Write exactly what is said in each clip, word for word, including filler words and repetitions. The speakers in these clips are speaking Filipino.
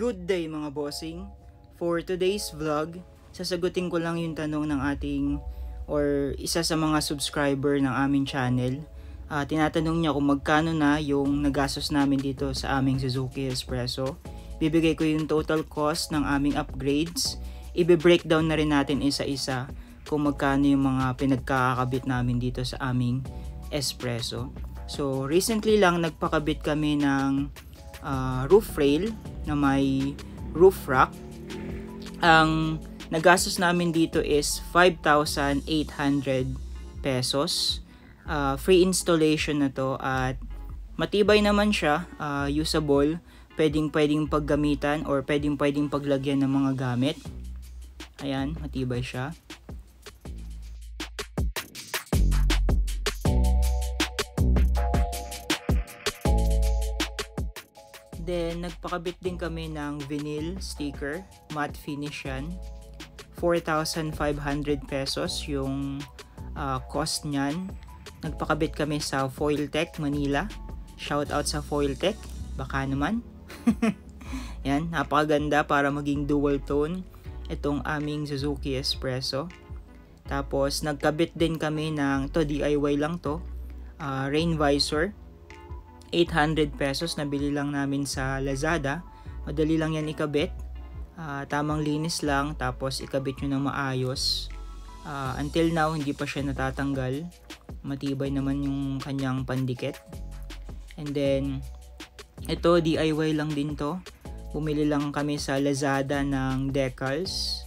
Good day mga bossing! For today's vlog, sasagutin ko lang yung tanong ng ating or isa sa mga subscriber ng aming channel. Uh, tinatanong niya kung magkano na yung nagastos namin dito sa aming Suzuki S-Presso. Bibigay ko yung total cost ng aming upgrades. Ibe-breakdown na rin natin isa-isa kung magkano yung mga pinagkakabit namin dito sa aming S-Presso. So recently lang nagpakabit kami ng uh, roof rail na may roof rack. Ang nagastos namin dito is five thousand eight hundred pesos. Uh, free installation na to at matibay naman siya, uh, usable, pwedeng pwedeng paggamitan or pwedeng pwedeng paglagyan ng mga gamit. Ayan, matibay siya. Then, nagpakabit din kami ng vinyl sticker, matte finish yan. four thousand five hundred pesos yung uh, cost nyan. Nagpakabit kami sa Foiltech Manila. Shout out sa Foiltech, baka naman. Yan, napakaganda para maging dual tone itong aming Suzuki S-Presso. Tapos, nagkabit din kami ng, to D I Y lang to, uh, rain visor. eight hundred pesos, nabili lang namin sa Lazada. Madali lang yan ikabit, uh, tamang linis lang, tapos ikabit nyo na maayos. uh, until now hindi pa siya natatanggal, matibay naman yung kanyang pandikit. And then ito D I Y lang din to, bumili lang kami sa Lazada ng decals,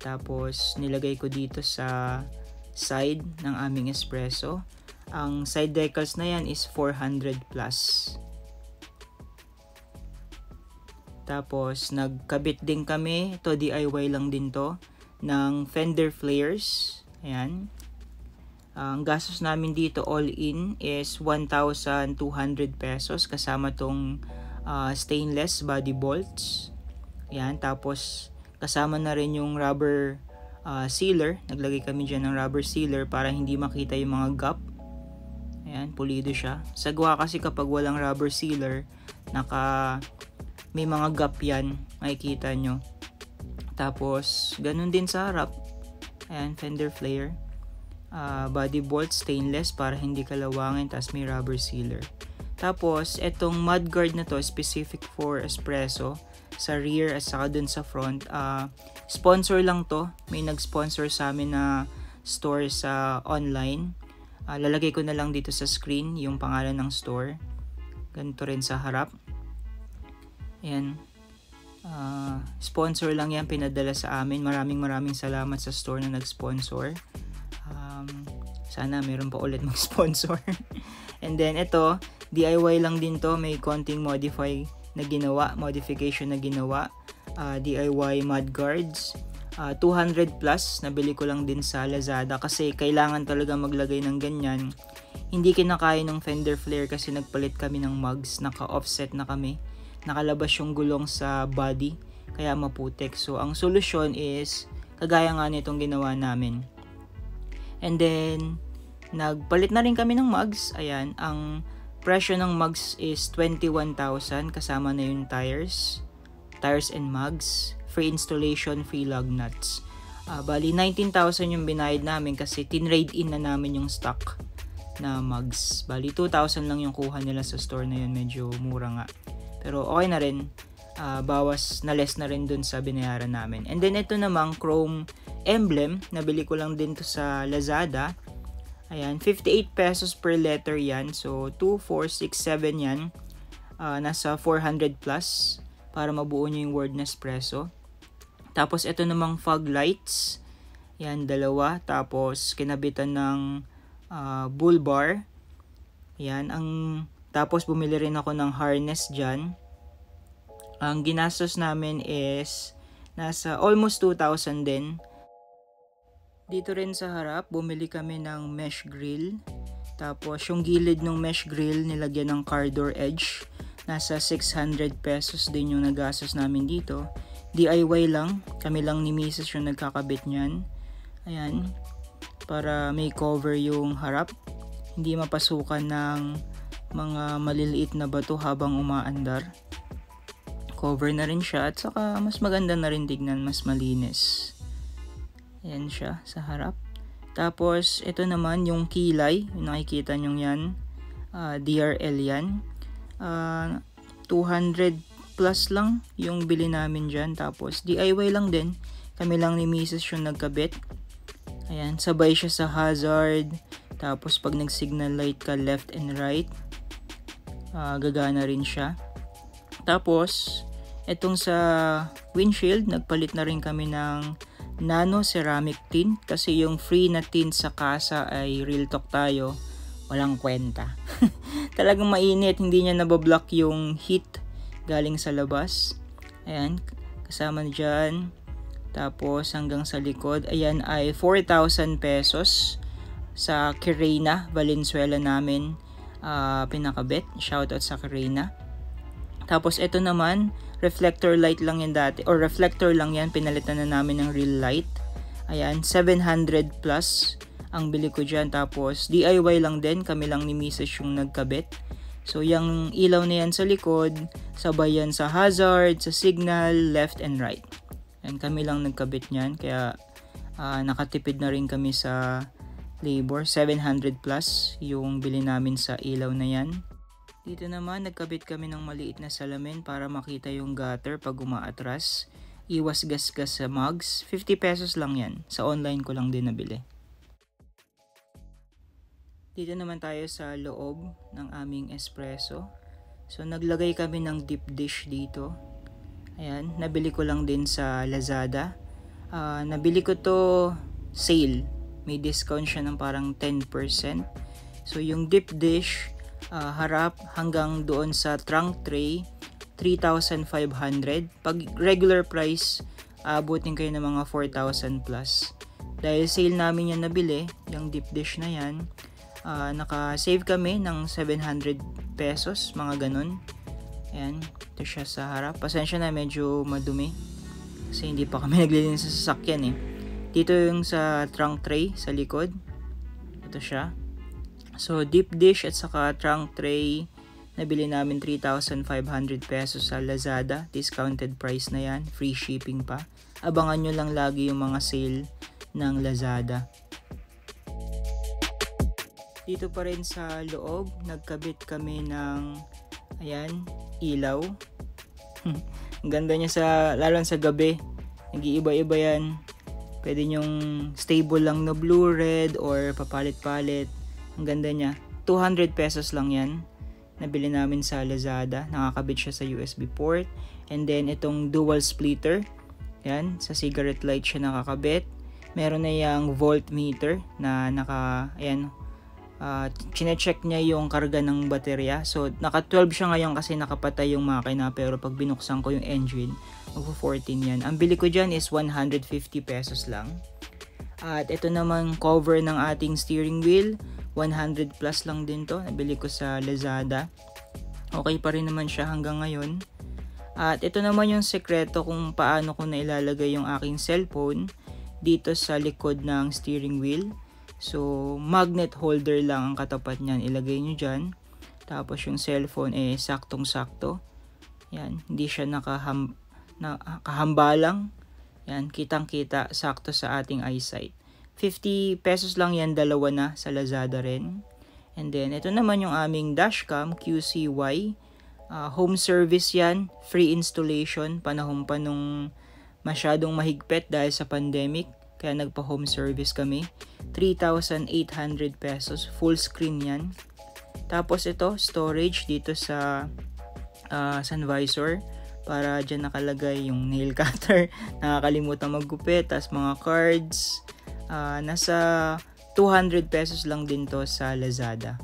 tapos nilagay ko dito sa side ng aming S-Presso. Ang side decals na yan is four hundred plus. Tapos, nagkabit din kami. Ito, D I Y lang din to. Ng fender flares. Ayan. Ang gastos namin dito all in is one thousand two hundred pesos. Kasama tong uh, stainless body bolts. Ayan. Tapos, kasama na rin yung rubber uh, sealer. Naglagay kami dyan ng rubber sealer para hindi makita yung mga gap. Ayan, pulido siya. Sagwa kasi kapag walang rubber sealer, naka, may mga gap yan, makikita nyo. Tapos, ganun din sa harap. Ayan, fender flare. Uh, body bolt, stainless, para hindi kalawangin, tapos may rubber sealer. Tapos, etong mudguard na to, specific for S-Presso, sa rear at saka dun sa front. Uh, sponsor lang to. May nag-sponsor sa amin na store sa online. Uh, lalagay ko na lang dito sa screen yung pangalan ng store. Ganito rin sa harap. Ayan. Uh, sponsor lang yan, pinadala sa amin. Maraming maraming salamat sa store na nag-sponsor. Um, sana meron pa ulit mag-sponsor. And then ito, D I Y lang din to. May konting modify na ginawa, modification na ginawa. Uh, D I Y mudguards. Uh, two hundred plus, nabili ko lang din sa Lazada kasi kailangan talaga maglagay ng ganyan. Hindi kinakaya ng fender flare kasi nagpalit kami ng mugs, naka-offset na kami, nakalabas yung gulong sa body kaya maputik. So ang solusyon is kagaya nga nitong ginawa namin. And then nagpalit na rin kami ng mugs. Ayan, ang presyo ng mugs is twenty-one thousand kasama na yung tires tires and mugs. Free installation, free lug nuts. Uh, bali, nineteen thousand yung binayad namin kasi tin-rate in na namin yung stock na mugs. Bali, two thousand lang yung kuha nila sa store na yun. Medyo mura nga. Pero okay na rin. Uh, bawas na less na rin dun sa binayaran namin. And then, ito namang chrome emblem. Nabili ko lang din to sa Lazada. Ayan, fifty-eight pesos per letter yan. So, two, four, six, seven yan. Uh, nasa four hundred plus para mabuo nyo yung word na espresso. Tapos, ito namang fog lights. Yan, dalawa. Tapos, kinabitan ng uh, bull bar. Yan. Ang, tapos, bumili rin ako ng harness dyan. Ang ginastos namin is nasa almost two thousand din. Dito rin sa harap, bumili kami ng mesh grill. Tapos, yung gilid ng mesh grill, nilagyan ng car door edge. Nasa six hundred pesos din yung nagastos namin dito. D I Y lang. Kami lang ni Missus yung nagkakabit nyan. Ayan. Para may cover yung harap. Hindi mapasukan ng mga maliliit na bato habang umaandar. cover na rin siya at saka mas maganda na rin tignan, mas malinis. Ayan siya sa harap. Tapos ito naman yung kilay, yung nakikita nyo yan, uh, D R L yan. Uh, two hundred plus lang yung bili namin dyan, tapos D I Y lang din, kami lang ni Missus yung nagkabit. Ayan, sabay siya sa hazard, tapos pag nag signal light ka left and right, uh, gagana rin siya. Tapos etong sa windshield, nagpalit na rin kami ng nano ceramic tint kasi yung free na tint sa kasa ay real talk tayo, walang kwenta. Talagang mainit, hindi niya nabablock yung heat galing sa labas. Ayan, kasama dyan. Tapos hanggang sa likod, ayan ay four thousand pesos sa Carina Valenzuela namin uh, pinakabit. Shoutout sa Carina. Tapos ito naman, reflector light lang yan dati, or reflector lang yan, pinalitan na namin ng real light. Ayan, seven hundred plus ang bili ko dyan. Tapos D I Y lang din, kami lang ni Missus yung nagkabit. So yung ilaw na yan sa likod, sabay yan sa hazard, sa signal, left and right. Ayan, kami lang nagkabit nyan, kaya uh, nakatipid na rin kami sa labor. seven hundred plus yung bili namin sa ilaw na yan. Dito naman, nagkabit kami ng maliit na salamin para makita yung gutter pag umaatras. Iwas gas-gas sa mugs. fifty pesos lang yan. Sa online ko lang din nabili. Dito naman tayo sa loob ng aming espresso. So naglagay kami ng deep dish dito. Ayan, nabili ko lang din sa Lazada. Uh, nabili ko to sale. May discount siya ng parang ten percent. So yung deep dish, Uh, harap hanggang doon sa trunk tray, three thousand five hundred. Pag regular price, abutin uh, kayo ng mga four thousand plus. Dahil sale namin yan nabili, yung deep dish na yan, uh, naka-save kami ng seven hundred pesos, mga ganun. Ayan, ito siya sa harap. Pasensya na, medyo madumi kasi hindi pa kami naglilinis sa sasakyan eh. Dito yung sa trunk tray, sa likod. Ito siya. So deep dish at saka trunk tray, nabili namin three thousand five hundred pesos sa Lazada. Discounted price na yan, free shipping pa. Abangan nyo lang lagi yung mga sale ng Lazada. Dito pa rin sa loob, nagkabit kami ng, ayan, ilaw. Ang ganda niya sa, lalo sa gabi, nag-iiba-iba yan. Pwede nyong stable lang na blue, red, or papalit-palit. Ang ganda niya. two hundred pesos lang yan. Nabili namin sa Lazada. Nakakabit siya sa U S B port. And then, itong dual splitter. Yan. Sa cigarette light siya nakakabit. Meron na yung voltmeter na naka, ayan, uh, chinecheck niya yung karga ng baterya. So, naka twelve siya ngayon kasi nakapatay yung makina. Pero pag binuksan ko yung engine, magpo-fourteen yan. Ang bili ko dyan is one hundred fifty pesos lang. At ito naman cover ng ating steering wheel. one hundred plus lang din to. Nabili ko sa Lazada. Okay pa rin naman siya hanggang ngayon. At ito naman yung sekreto kung paano ko nailalagay yung aking cellphone dito sa likod ng steering wheel. So, magnet holder lang ang katapat niyan. Ilagay nyo dyan. Tapos yung cellphone eh saktong-sakto. Yan. Hindi siya nakaham, nakahambalang. Yan. Kitang-kita. Sakto sa ating eyesight. fifty pesos lang yan, dalawa na sa Lazada rin. And then, ito naman yung aming dashcam, Q C Y. Uh, home service yan, free installation, panahon pa nung masyadong mahigpit dahil sa pandemic. Kaya nagpa-home service kami. three thousand eight hundred pesos, full screen yan. Tapos ito, storage dito sa uh, sun visor. Para dyan nakalagay yung nail cutter. Nakakalimutan maggupit, tas mga cards. Uh, nasa two hundred pesos lang din to sa Lazada.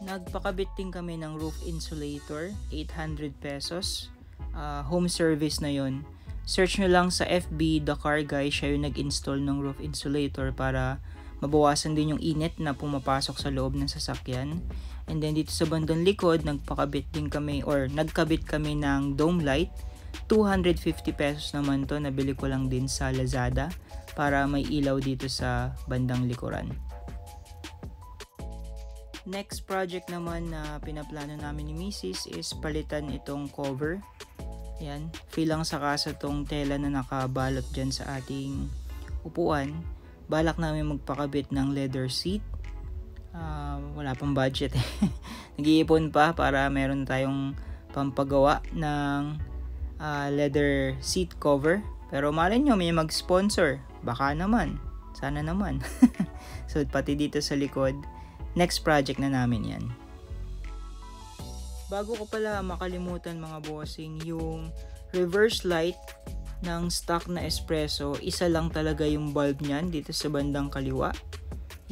Nagpakabit din kami ng roof insulator, eight hundred pesos. Uh, home service na yon. Search nyo lang sa F B, Dakar guys, siya yung nag-install ng roof insulator para mabawasan din yung init na pumapasok sa loob ng sasakyan. And then dito sa bandang likod, nagpakabit din kami or nagkabit kami ng dome light. two hundred fifty pesos naman to, nabili ko lang din sa Lazada para may ilaw dito sa bandang likuran. Next project naman na pinaplano namin ni Missus is palitan itong cover. Ayan, filang sa kasa tong tela na nakabalot dyan sa ating upuan. Balak namin magpakabit ng leather seat. Uh, wala pang budget eh. Nag-iipon pa para meron tayong pampagawa ng uh, leather seat cover. Pero malay nyo may mag-sponsor. Baka naman. Sana naman. So pati dito sa likod, next project na namin yan. Bago ko pala makalimutan mga bossing, yung reverse light ng stock na S-Presso, isa lang talaga yung bulb niyan dito sa bandang kaliwa.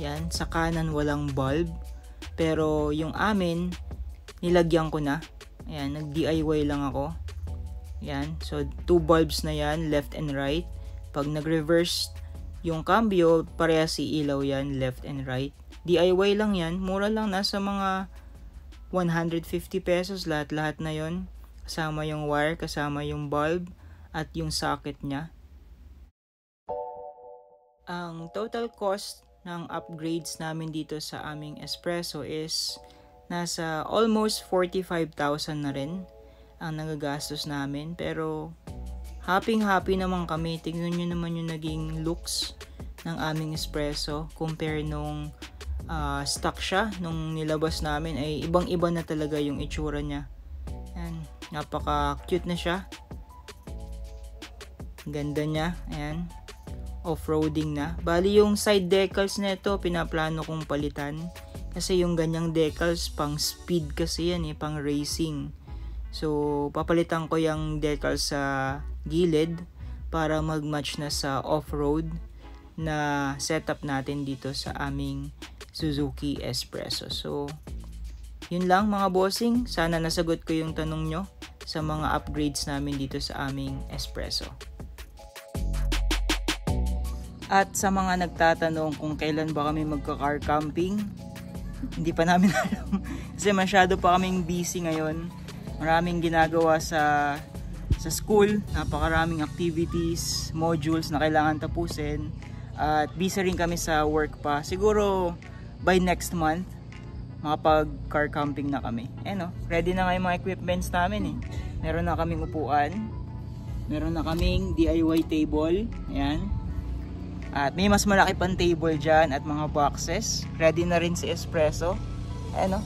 Yan, sa kanan walang bulb. Pero yung amin, nilagyan ko na. Ayan, nag-D I Y lang ako. Yan, so two bulbs na yan, left and right. Pag nag-reverse yung cambio, parehas si ilaw yan, left and right. D I Y lang yan, mura lang, nasa mga one hundred fifty pesos lahat-lahat na yon, kasama yung wire, kasama yung bulb at yung socket nya. Ang total cost ng upgrades namin dito sa aming S-Presso is nasa almost forty-five thousand na rin ang nagagastos namin, pero happy-happy naman kami. Tignan nyo naman yung naging looks ng aming S-Presso compare nung Uh, stock siya nung nilabas namin, ay ibang iba na talaga yung itsura niya. Ayan, napaka cute na siya, ganda niya. Ayan, off-roading na. Bali yung side decals na ito pinaplano kong palitan, kasi yung ganyang decals pang speed kasi yan eh, pang racing. So papalitan ko yung decals sa gilid para magmatch na sa off-road na setup natin dito sa aming Suzuki S-Presso. So, yun lang mga bossing. Sana nasagot ko yung tanong nyo sa mga upgrades namin dito sa aming S-Presso. At sa mga nagtatanong kung kailan ba kami magka-car camping, hindi pa namin alam. Kasi masyado pa kaming busy ngayon. Maraming ginagawa sa, sa school. Napakaraming activities, modules na kailangan tapusin. At busy rin kami sa work pa. Siguro by next month, makapag car camping na kami. Eh no, ready na nga yung mga equipments namin eh. Meron na kaming upuan, meron na kaming D I Y table, ayan. At may mas malaki pang table dyan at mga boxes. Ready na rin si S-Presso. Eh no,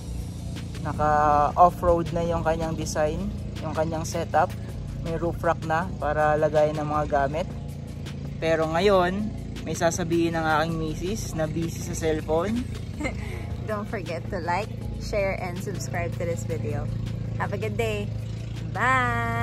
naka off-road na yung kanyang design, yung kanyang setup. May roof rack na para lagay ng mga gamit. Pero ngayon, may sasabihin ng aking misis na busy sa cellphone. Don't forget to like, share, and subscribe to this video. Have a good day. Bye!